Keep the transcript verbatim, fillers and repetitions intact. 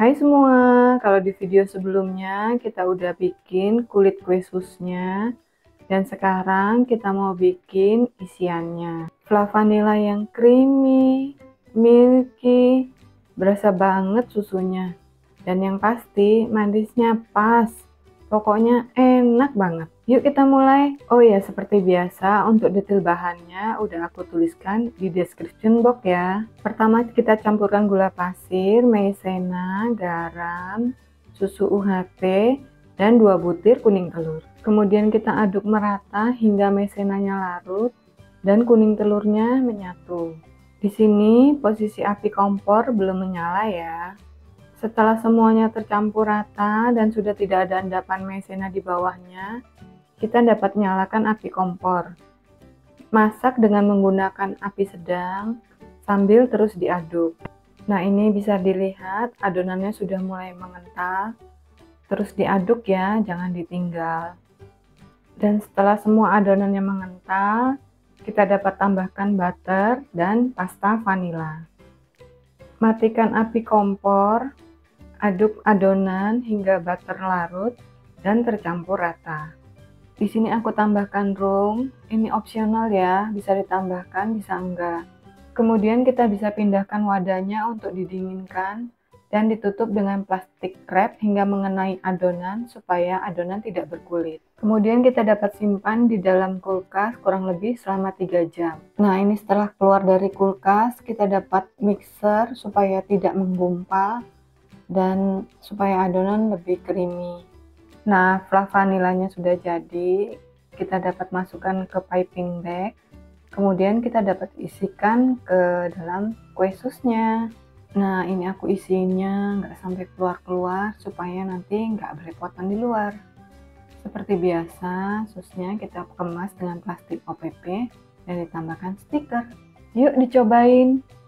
Hai semua, kalau di video sebelumnya kita udah bikin kulit kue susnya dan sekarang kita mau bikin isiannya. Vla Vanilla yang creamy, milky, berasa banget susunya. Dan yang pasti manisnya pas, pokoknya enak banget. Yuk kita mulai. Oh ya, seperti biasa untuk detail bahannya udah aku tuliskan di description box ya. Pertama kita campurkan gula pasir, maizena, garam, susu U H T, dan dua butir kuning telur. Kemudian kita aduk merata hingga maizenanya larut dan kuning telurnya menyatu. Di sini posisi api kompor belum menyala ya. Setelah semuanya tercampur rata dan sudah tidak ada endapan maizena di bawahnya, kita dapat nyalakan api kompor. Masak dengan menggunakan api sedang sambil terus diaduk. Nah, ini bisa dilihat adonannya sudah mulai mengental. Terus diaduk ya, jangan ditinggal. Dan setelah semua adonannya mengental, kita dapat tambahkan butter dan pasta vanila. Matikan api kompor. Aduk adonan hingga butter larut dan tercampur rata. Di sini aku tambahkan room, ini opsional ya, bisa ditambahkan bisa enggak. Kemudian kita bisa pindahkan wadahnya untuk didinginkan dan ditutup dengan plastik wrap hingga mengenai adonan supaya adonan tidak berkulit. Kemudian kita dapat simpan di dalam kulkas kurang lebih selama tiga jam. Nah, ini setelah keluar dari kulkas kita dapat mixer supaya tidak menggumpal dan supaya adonan lebih creamy. Nah, Vla Vanillanya sudah jadi, kita dapat masukkan ke piping bag, kemudian kita dapat isikan ke dalam kue susnya. Nah, ini aku isinya nggak sampai keluar-keluar supaya nanti nggak berepotan di luar. Seperti biasa, susnya kita kemas dengan plastik O P P dan ditambahkan stiker. Yuk dicobain!